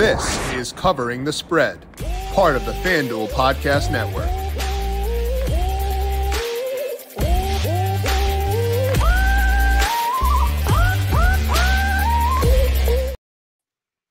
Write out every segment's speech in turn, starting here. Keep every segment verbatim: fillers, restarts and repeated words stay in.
This is Covering the Spread, part of the FanDuel Podcast Network.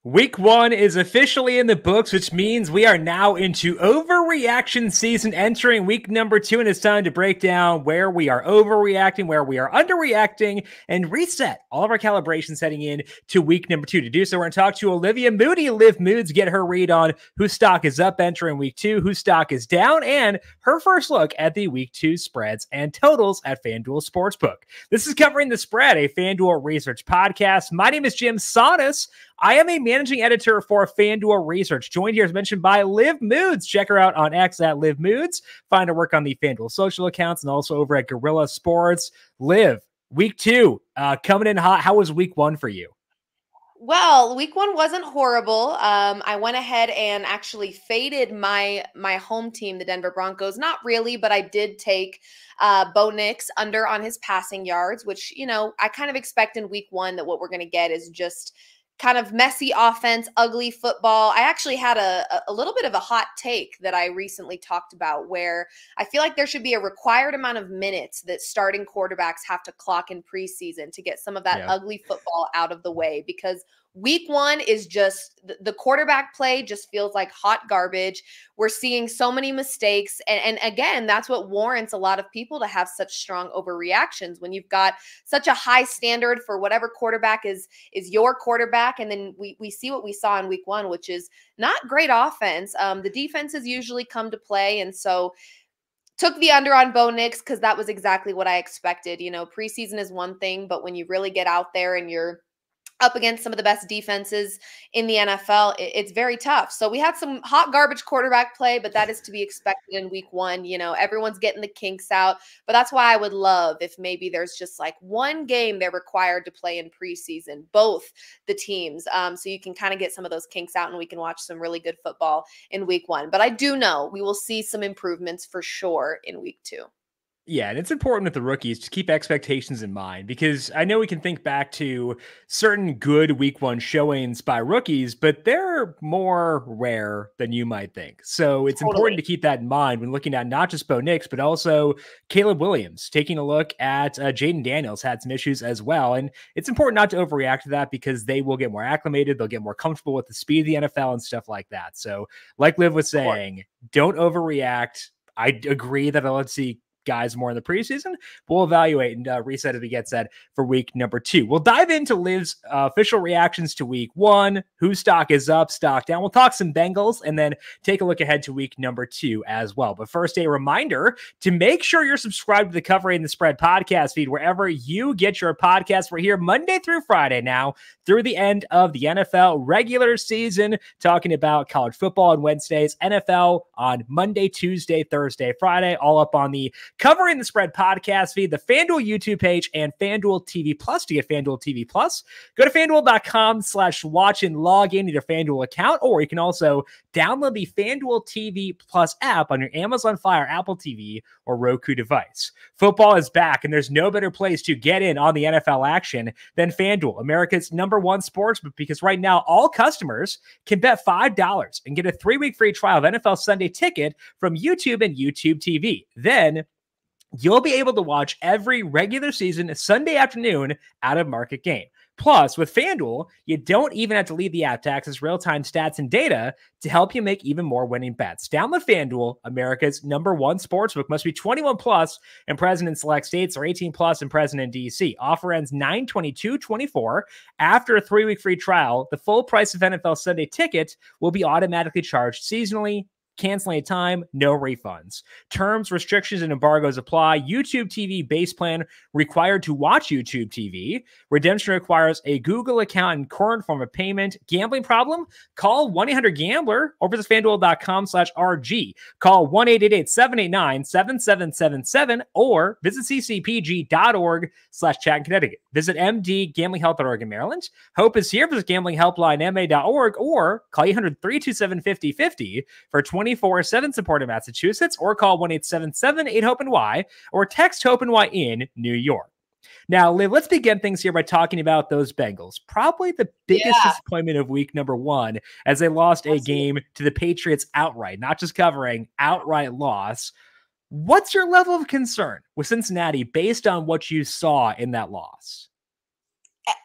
Week one is officially in the books, which means we are now into overreaction season, entering week number two, and it's time to break down where we are overreacting, where we are underreacting, and reset all of our calibrations heading in to week number two. To do so, we're going to talk to Olivia Moody, Liv Moods, get her read on whose stock is up entering week two, whose stock is down, and her first look at the week two spreads and totals at FanDuel Sportsbook. This is Covering the Spread, a FanDuel Research podcast. My name is Jim Sannes. I am a managing editor for FanDuel Research, joined here as mentioned by Liv Moods. Check her out on X at Liv Moods. Find her work on the FanDuel social accounts and also over at Gorilla Sports. Liv, week two uh, coming in hot. How was week one for you? Well, week one wasn't horrible. Um, I went ahead and actually faded my my home team, the Denver Broncos. Not really, but I did take uh, Bo Nix under on his passing yards, which, you know, I kind of expect in week one that what we're going to get is just kind of messy offense, ugly football. I actually had a, a little bit of a hot take that I recently talked about where I feel like there should be a required amount of minutes that starting quarterbacks have to clock in preseason to get some of that yeah. ugly football out of the way, because week one is just the quarterback play just feels like hot garbage. We're seeing so many mistakes. And, and again, that's what warrants a lot of people to have such strong overreactions when you've got such a high standard for whatever quarterback is, is your quarterback. And then we, we see what we saw in week one, which is not great offense. Um, the defenses usually come to play. And so took the under on Bo Nix because that was exactly what I expected. You know, preseason is one thing, but when you really get out there and you're up against some of the best defenses in the N F L, it's very tough. So we had some hot garbage quarterback play, but that is to be expected in week one. You know, everyone's getting the kinks out, but that's why I would love if maybe there's just like one game they're required to play in preseason, both the teams. Um, so you can kind of get some of those kinks out and we can watch some really good football in week one. But I do know we will see some improvements for sure in week two. Yeah, and it's important with the rookies to keep expectations in mind, because I know we can think back to certain good week one showings by rookies, but they're more rare than you might think. So it's totally important to keep that in mind when looking at not just Bo Nix, but also Caleb Williams. Taking a look at uh, Jaden Daniels had some issues as well. And it's important not to overreact to that, because they will get more acclimated. They'll get more comfortable with the speed of the N F L and stuff like that. So like Liv was saying, don't overreact. I agree that let's see guys more in the preseason. We'll evaluate and uh, reset as we get set for week number two. We'll dive into Liv's uh, official reactions to week one, whose stock is up, stock down. We'll talk some Bengals and then take a look ahead to week number two as well. But first, a reminder to make sure you're subscribed to the Covering the Spread podcast feed wherever you get your podcast. We're here Monday through Friday now through the end of the N F L regular season, talking about college football on Wednesdays, N F L on Monday, Tuesday, Thursday, Friday, all up on the Covering the Spread podcast feed, the FanDuel YouTube page, and FanDuel T V Plus. To get FanDuel T V Plus, go to FanDuel.com slash watch and log in to your FanDuel account, or you can also download the FanDuel T V Plus app on your Amazon Fire, Apple T V, or Roku device. Football is back, and there's no better place to get in on the N F L action than FanDuel, America's number one sportsbook, because right now all customers can bet five dollars and get a three-week free trial of N F L Sunday Ticket from YouTube and YouTube T V. Then you'll be able to watch every regular season Sunday afternoon out-of-market game. Plus, with FanDuel, you don't even have to leave the app to access real-time stats and data to help you make even more winning bets. Download FanDuel, America's number one sportsbook. Must be twenty-one plus and present in select states, or eighteen plus and present in D C. Offer ends nine twenty-two twenty-four. After a three-week free trial, the full price of N F L Sunday Ticket will be automatically charged seasonally. Canceling at time, no refunds. Terms, restrictions, and embargoes apply. YouTube T V base plan required to watch YouTube T V. Redemption requires a Google account and current form of payment. Gambling problem? Call one eight hundred gambler or visit FanDuel.com slash RG. Call one eight eight eight, seven eight nine, seven seven seven seven or visit ccpg.org slash chat in Connecticut. Visit M D Gambling Help at Oregon, Maryland. Hope is here. Visit gambling helpline m a dot org or call eight hundred, three two seven, five oh five oh for twenty-four seven support in Massachusetts, or call one eight seven seven eight HOPE-NY or text HOPE-NY in New York. Now, Liv, let's begin things here by talking about those Bengals. Probably the biggest yeah. disappointment of week number one, as they lost That's a game it. to the Patriots outright, not just covering, outright loss. What's your level of concern with Cincinnati based on what you saw in that loss?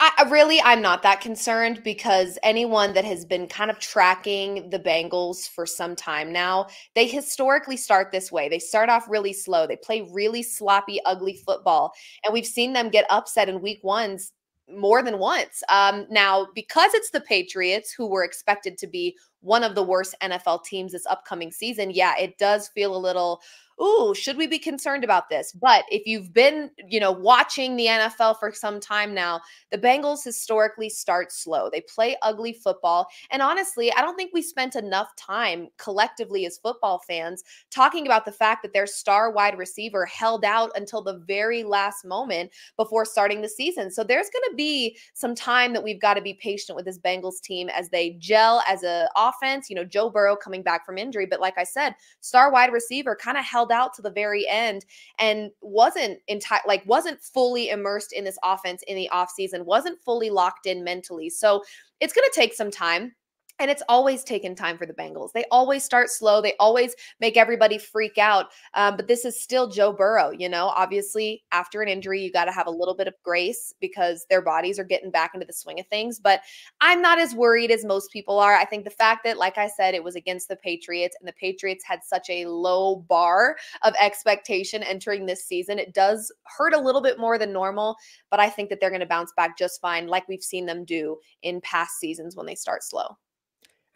I, really, I'm not that concerned, because anyone that has been kind of tracking the Bengals for some time now, they historically start this way. They start off really slow. They play really sloppy, ugly football. And we've seen them get upset in week ones more than once. Um, now, because it's the Patriots, who were expected to be one of the worst N F L teams this upcoming season, yeah, it does feel a little, ooh, should we be concerned about this? But if you've been, you know, watching the N F L for some time now, the Bengals historically start slow. They play ugly football. And honestly, I don't think we spent enough time collectively as football fans talking about the fact that their star wide receiver held out until the very last moment before starting the season. So there's going to be some time that we've got to be patient with this Bengals team as they gel as an offense. Offense, you know, Joe Burrow coming back from injury, but like I said, star wide receiver kind of held out to the very end and wasn't entire, like wasn't fully immersed in this offense in the offseason, wasn't fully locked in mentally. So it's going to take some time. And it's always taken time for the Bengals. They always start slow. They always make everybody freak out. Um, but this is still Joe Burrow, you know. Obviously, after an injury, you got to have a little bit of grace because their bodies are getting back into the swing of things. But I'm not as worried as most people are. I think the fact that, like I said, it was against the Patriots and the Patriots had such a low bar of expectation entering this season, it does hurt a little bit more than normal. But I think that they're going to bounce back just fine, like we've seen them do in past seasons when they start slow.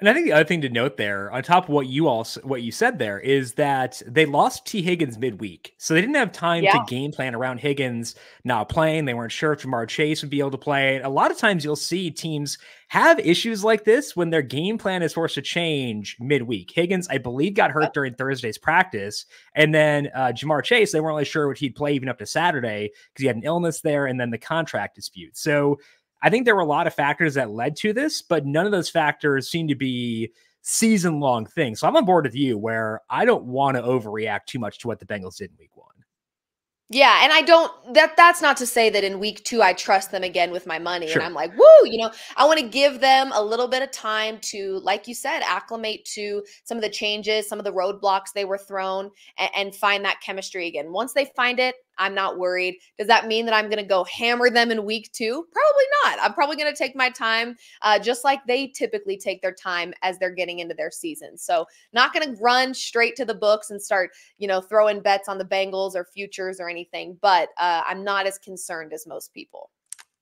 And I think the other thing to note there, on top of what you all what you said there, is that they lost T. Higgins midweek, so they didn't have time yeah. to game plan around Higgins not playing. They weren't sure if Jamar Chase would be able to play. A lot of times, you'll see teams have issues like this when their game plan is forced to change midweek. Higgins, I believe, got hurt yep. during Thursday's practice, and then uh, Jamar Chase, they weren't really sure what he'd play even up to Saturday because he had an illness there, and then the contract dispute. So I think there were a lot of factors that led to this, but none of those factors seem to be season-long things. So I'm on board with you where I don't want to overreact too much to what the Bengals did in week one. Yeah, and I don't, that that's not to say that in week two I trust them again with my money. Sure. And I'm like, woo, you know, I want to give them a little bit of time to, like you said, acclimate to some of the changes, some of the roadblocks they were thrown, and, and find that chemistry again. Once they find it, I'm not worried. Does that mean that I'm going to go hammer them in week two? Probably not. I'm probably going to take my time, uh, just like they typically take their time as they're getting into their season. So not going to run straight to the books and start, you know, throwing bets on the Bengals or futures or anything, but uh, I'm not as concerned as most people.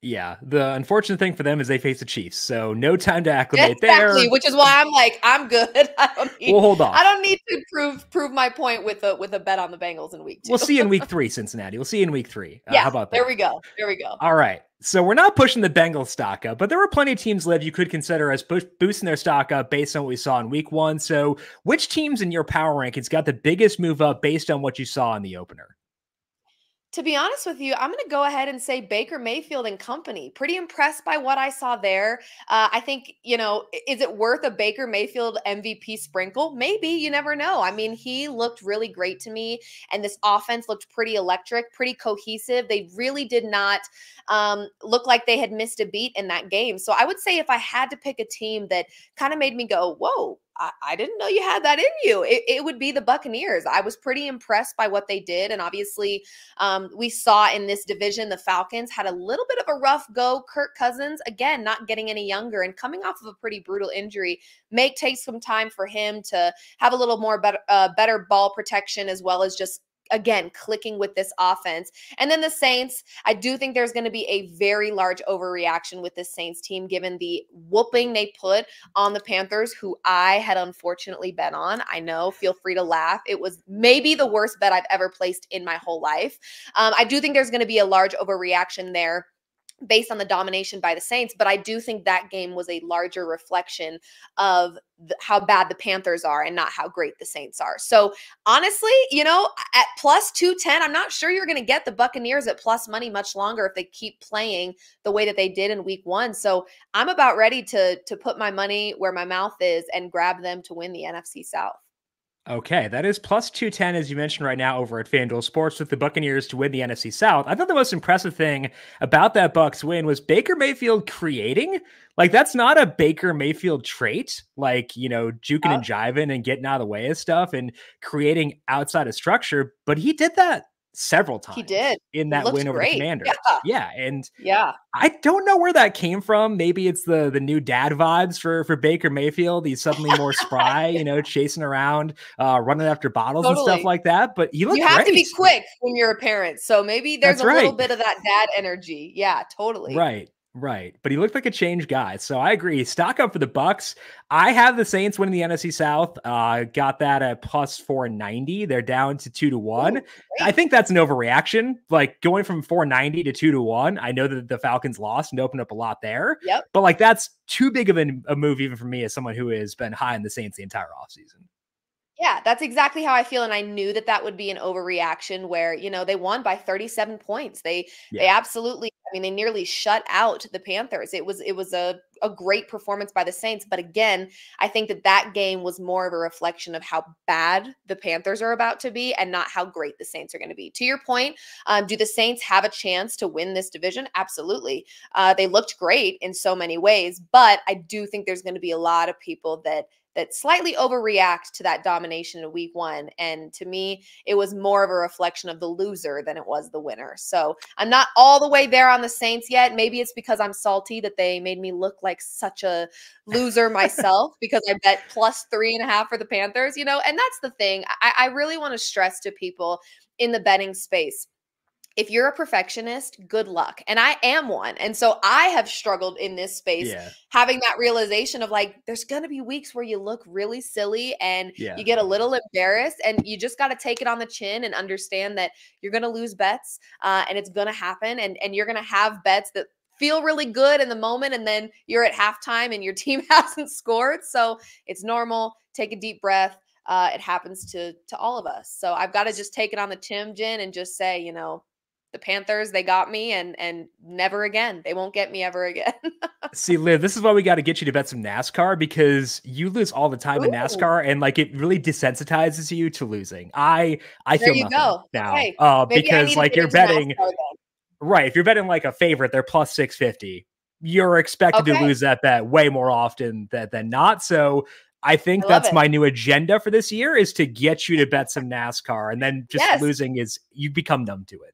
Yeah, the unfortunate thing for them is they face the Chiefs, so no time to acclimate exactly, there. Which is why I'm like, I'm good. I don't need, we'll hold on. I don't need to prove prove my point with a with a bet on the Bengals in week two. We'll see in week three, Cincinnati. We'll see in week three. Yeah, uh, how about that? There we go. There we go. All right. So we're not pushing the Bengals stock up, but there were plenty of teams, Liv, you could consider as boosting their stock up based on what we saw in week one. So which teams in your power rankings got the biggest move up based on what you saw in the opener? To be honest with you, I'm going to go ahead and say Baker Mayfield and company. Pretty impressed by what I saw there. Uh, I think, you know, is it worth a Baker Mayfield M V P sprinkle? Maybe. You never know. I mean, he looked really great to me, and this offense looked pretty electric, pretty cohesive. They really did not um, look like they had missed a beat in that game. So I would say if I had to pick a team that kind of made me go, whoa, I didn't know you had that in you, It, it would be the Buccaneers. I was pretty impressed by what they did. And obviously um, we saw in this division, the Falcons had a little bit of a rough go. Kirk Cousins, again, not getting any younger and coming off of a pretty brutal injury, may take some time for him to have a little more better, uh, better ball protection, as well as just, again, clicking with this offense. And then the Saints, I do think there's going to be a very large overreaction with this Saints team, given the whooping they put on the Panthers, who I had unfortunately bet on. I know, feel free to laugh. It was maybe the worst bet I've ever placed in my whole life. Um, I do think there's going to be a large overreaction there based on the domination by the Saints, but I do think that game was a larger reflection of the, how bad the Panthers are and not how great the Saints are. So honestly, you know, at plus two ten, I'm not sure you're going to get the Buccaneers at plus money much longer if they keep playing the way that they did in week one. So I'm about ready to, to put my money where my mouth is and grab them to win the N F C South. Okay, that is plus two ten, as you mentioned right now, over at FanDuel Sports with the Buccaneers to win the N F C South. I thought the most impressive thing about that Bucs win was Baker Mayfield creating. Like, that's not a Baker Mayfield trait, like, you know, juking uh, and jiving and getting out of the way of stuff and creating outside of structure, but he did that several times. He did in that win over great. the Commanders. Yeah. yeah. And yeah, I don't know where that came from. Maybe it's the, the new dad vibes for, for Baker Mayfield. He's suddenly more spry, yeah. you know, chasing around, uh, running after bottles totally. and stuff like that. But you look, you have great. to be quick when you're a parent. So maybe there's That's a right. little bit of that dad energy. Yeah, totally. Right. Right. But he looked like a changed guy. So I agree. Stock up for the Bucs. I have the Saints winning the N F C South. Uh, got that at plus four ninety. They're down to two to one. Ooh, I think that's an overreaction. Like, going from four ninety to two to one. I know that the Falcons lost and opened up a lot there. Yep. But like, that's too big of a, a move even for me as someone who has been high on the Saints the entire offseason. Yeah, that's exactly how I feel. And I knew that that would be an overreaction where, you know, they won by thirty-seven points. They, yeah. they absolutely, I mean, they nearly shut out the Panthers. It was, it was a, a great performance by the Saints. But again, I think that that game was more of a reflection of how bad the Panthers are about to be and not how great the Saints are going to be. To your point, um, do the Saints have a chance to win this division? Absolutely. Uh, they looked great in so many ways, but I do think there's going to be a lot of people that that slightly overreact to that domination in week one. And to me, it was more of a reflection of the loser than it was the winner. So I'm not all the way there on the Saints yet. Maybe it's because I'm salty that they made me look like such a loser myself because I bet plus three and a half for the Panthers, you know, and that's the thing. I, I really want to stress to people in the betting space, if you're a perfectionist, good luck. And I am one. And so I have struggled in this space, yeah. having that realization of like, there's going to be weeks where you look really silly and yeah. you get a little embarrassed, and you just got to take it on the chin and understand that you're going to lose bets uh, and it's going to happen. And, and you're going to have bets that feel really good in the moment, and then you're at halftime and your team hasn't scored. So it's normal. Take a deep breath. Uh, it happens to, to all of us. So I've got to just take it on the chin, Jin, and just say, you know, the Panthers, they got me, and and never again. They won't get me ever again. See, Liv, this is why we got to get you to bet some NASCAR, because you lose all the time Ooh. in NASCAR, and like, it really desensitizes you to losing. I I there feel you go. now okay. uh, because like, you're betting, NASCAR, right? If you're betting like a favorite, they're plus six fifty. You're expected okay. to lose that bet way more often than than not. So I think I that's it. my new agenda for this year is to get you to bet some NASCAR, and then just yes. losing is you become numb to it.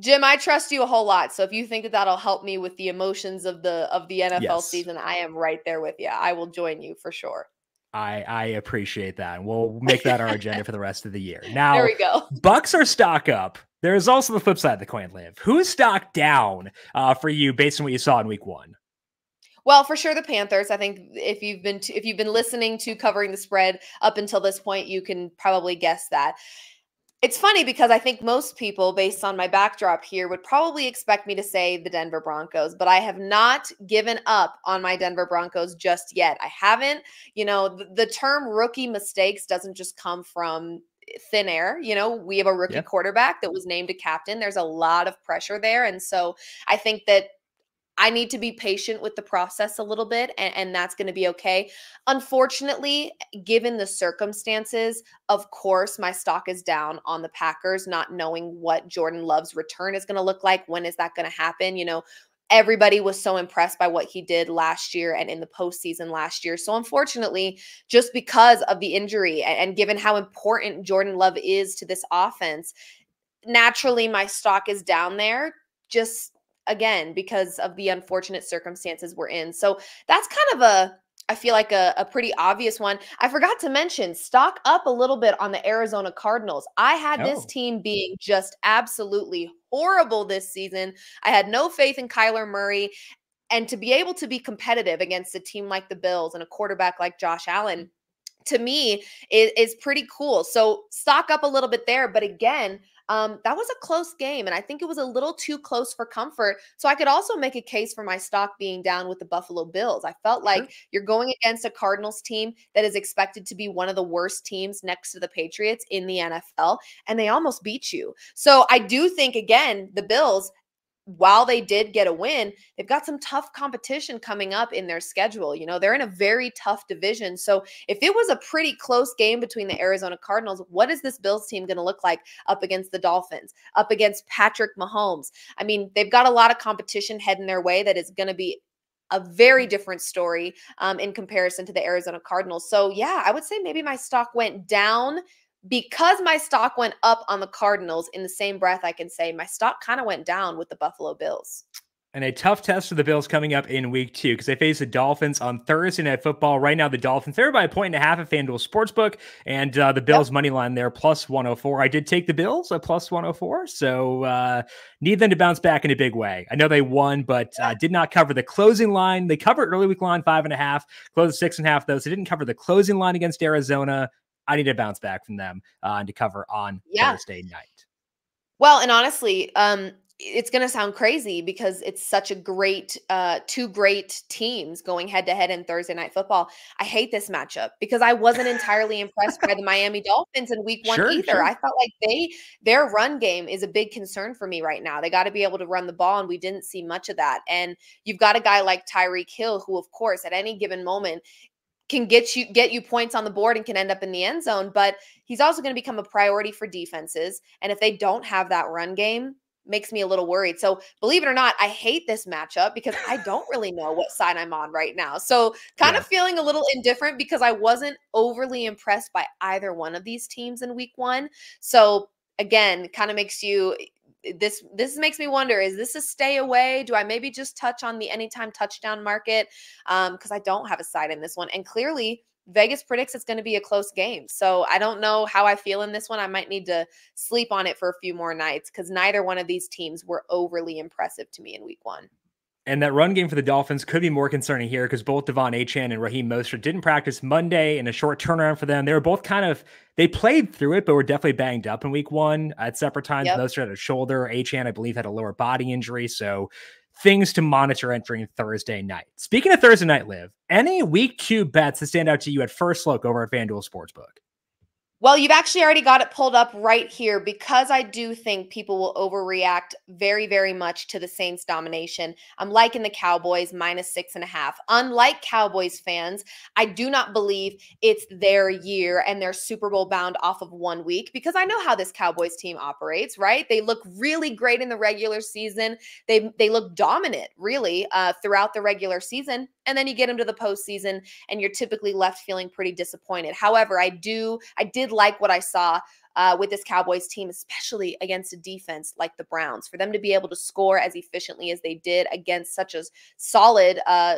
Jim, I trust you a whole lot. So if you think that that'll help me with the emotions of the of the N F L yes. season, I am right there with you. I will join you for sure. I, I appreciate that. And we'll make that our agenda for the rest of the year. Now, there we go. Bucks are stock up. There is also the flip side of the coin, Liv. Who's stock down uh, for you based on what you saw in week one? Well, for sure, the Panthers. I think if you've been to, if you've been listening to Covering the Spread up until this point, you can probably guess that. It's funny because I think most people, based on my backdrop here, would probably expect me to say the Denver Broncos, but I have not given up on my Denver Broncos just yet. I haven't. You know, the, the term rookie mistakes doesn't just come from thin air. You know, we have a rookie yeah. quarterback that was named a captain. There's a lot of pressure there. And so I think that I need to be patient with the process a little bit, and, and that's going to be okay. Unfortunately, given the circumstances, of course, my stock is down on the Packers, not knowing what Jordan Love's return is going to look like. When is that going to happen? You know, everybody was so impressed by what he did last year and in the postseason last year. So unfortunately, just because of the injury and, and given how important Jordan Love is to this offense, naturally, my stock is down there. Just again, because of the unfortunate circumstances we're in. So that's kind of a, I feel like a, a pretty obvious one. I forgot to mention, stock up a little bit on the Arizona Cardinals. I had oh. this team being just absolutely horrible this season. I had no faith in Kyler Murray. And to be able to be competitive against a team like the Bills and a quarterback like Josh Allen, to me, is, is pretty cool. So stock up a little bit there. But again, Um, that was a close game, and I think it was a little too close for comfort. So I could also make a case for my stock being down with the Buffalo Bills. I felt like mm-hmm. you're going against a Cardinals team that is expected to be one of the worst teams next to the Patriots in the N F L, and they almost beat you. So I do think, again, the Bills, while they did get a win, they've got some tough competition coming up in their schedule. You know, they're in a very tough division. So if it was a pretty close game between the Arizona Cardinals, what is this Bills team going to look like up against the Dolphins, up against Patrick Mahomes? I mean, they've got a lot of competition heading their way that is going to be a very different story um, in comparison to the Arizona Cardinals. So yeah, I would say maybe my stock went down because my stock went up on the Cardinals. In the same breath, I can say my stock kind of went down with the Buffalo Bills. And a tough test for the Bills coming up in week two, because they face the Dolphins on Thursday Night Football. Right now, the Dolphins, they're by a point and a half at FanDuel Sportsbook, and uh, the Bills' yep. money line there, plus one oh four. I did take the Bills at plus one oh four, so uh, need them to bounce back in a big way. I know they won, but uh, did not cover the closing line. They covered early week line, five and a half, closed six and a half, though, so they didn't cover the closing line against Arizona. I need to bounce back from them uh, and to cover on yeah. Thursday night. Well, and honestly, um, it's going to sound crazy because it's such a great, uh, two great teams going head to head in Thursday Night Football. I hate this matchup because I wasn't entirely impressed by the Miami Dolphins in week one sure, either. Sure. I felt like they, their run game is a big concern for me right now. They got to be able to run the ball, and we didn't see much of that. And you've got a guy like Tyreek Hill, who of course at any given moment can get you get you points on the board and can end up in the end zone, but he's also going to become a priority for defenses. And if they don't have that run game, makes me a little worried. So believe it or not, I hate this matchup because I don't really know what side I'm on right now. So kind yeah. of feeling a little indifferent because I wasn't overly impressed by either one of these teams in week one. So again, kind of makes you this, this makes me wonder, is this a stay away? Do I maybe just touch on the anytime touchdown market? Um, cause I don't have a side in this one. And clearly Vegas predicts it's going to be a close game. So I don't know how I feel in this one. I might need to sleep on it for a few more nights because neither one of these teams were overly impressive to me in week one. And that run game for the Dolphins could be more concerning here because both Devon Achane and Raheem Mostert didn't practice Monday, in a short turnaround for them. They were both kind of, they played through it, but were definitely banged up in week one at separate times. Yep. Mostert had a shoulder. Achane, I believe, had a lower body injury. So things to monitor entering Thursday night. Speaking of Thursday night, Liv, any week two bets that stand out to you at first look over at FanDuel Sportsbook? Well, you've actually already got it pulled up right here because I do think people will overreact very, very much to the Saints domination. I'm liking the Cowboys minus six and a half. Unlike Cowboys fans, I do not believe it's their year and they're Super Bowl bound off of one week because I know how this Cowboys team operates, right? They look really great in the regular season. They, they look dominant, really, uh, throughout the regular season. And then you get them to the postseason and you're typically left feeling pretty disappointed. However, I do, I did like what I saw uh, with this Cowboys team, especially against a defense like the Browns, for them to be able to score as efficiently as they did against such a solid uh,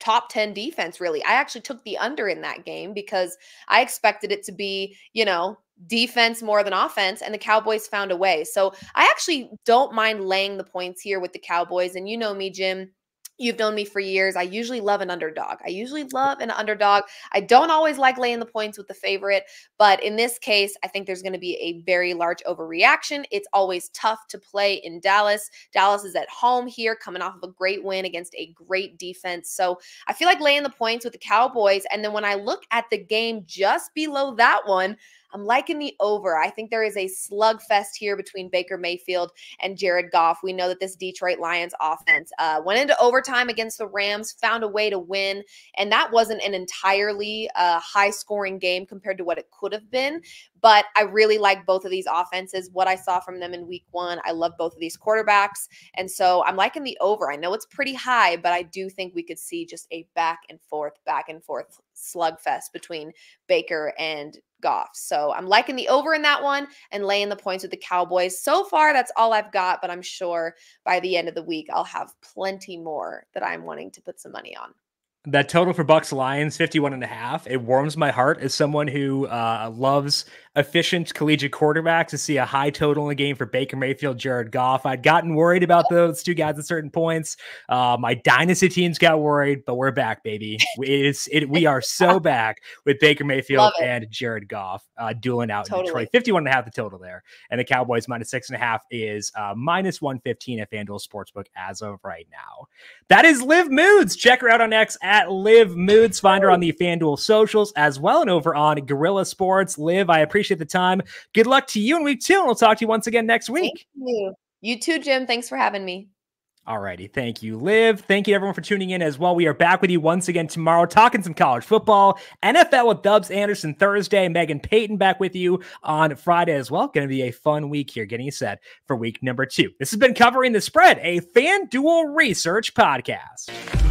top ten defense, really. I actually took the under in that game because I expected it to be, you know, defense more than offense, and the Cowboys found a way. So I actually don't mind laying the points here with the Cowboys. And you know me, Jim. You've known me for years. I usually love an underdog. I usually love an underdog. I don't always like laying the points with the favorite, but in this case, I think there's going to be a very large overreaction. It's always tough to play in Dallas. Dallas is at home here, coming off of a great win against a great defense. So I feel like laying the points with the Cowboys. And then when I look at the game just below that one, I'm liking the over. I think there is a slugfest here between Baker Mayfield and Jared Goff. We know that this Detroit Lions offense uh, went into overtime against the Rams, found a way to win, and that wasn't an entirely uh, high-scoring game compared to what it could have been. But I really like both of these offenses, what I saw from them in week one. I love both of these quarterbacks, and so I'm liking the over. I know it's pretty high, but I do think we could see just a back-and-forth, back-and-forth slugfest between Baker and Goff. So I'm liking the over in that one and laying the points with the Cowboys. So far, that's all I've got, but I'm sure by the end of the week, I'll have plenty more that I'm wanting to put some money on. That total for Bucks Lions, fifty-one and a half. It warms my heart as someone who uh, loves efficient collegiate quarterbacks to see a high total in the game for Baker Mayfield, Jared Goff. I'd gotten worried about those two guys at certain points. Uh, my dynasty teams got worried, but we're back, baby. It is, it, we are so back with Baker Mayfield and Jared Goff uh, dueling out totally. in Detroit. fifty-one and a half the total there. And the Cowboys minus six and a half is uh, minus one fifteen at FanDuel Sportsbook as of right now. That is Liv Moods. Check her out on X at At Liv Moods. Find her on the FanDuel socials as well and over on Gorilla Sports. Liv, I appreciate the time. Good luck to you in week two, and we'll talk to you once again next week. Thank you. You too, Jim. Thanks for having me. All righty. Thank you, Liv. Thank you, everyone, for tuning in as well. We are back with you once again tomorrow, talking some college football, N F L with Dubs Anderson Thursday, Megan Payton back with you on Friday as well. Going to be a fun week here, getting you set for week number two. This has been Covering the Spread, a FanDuel Research podcast.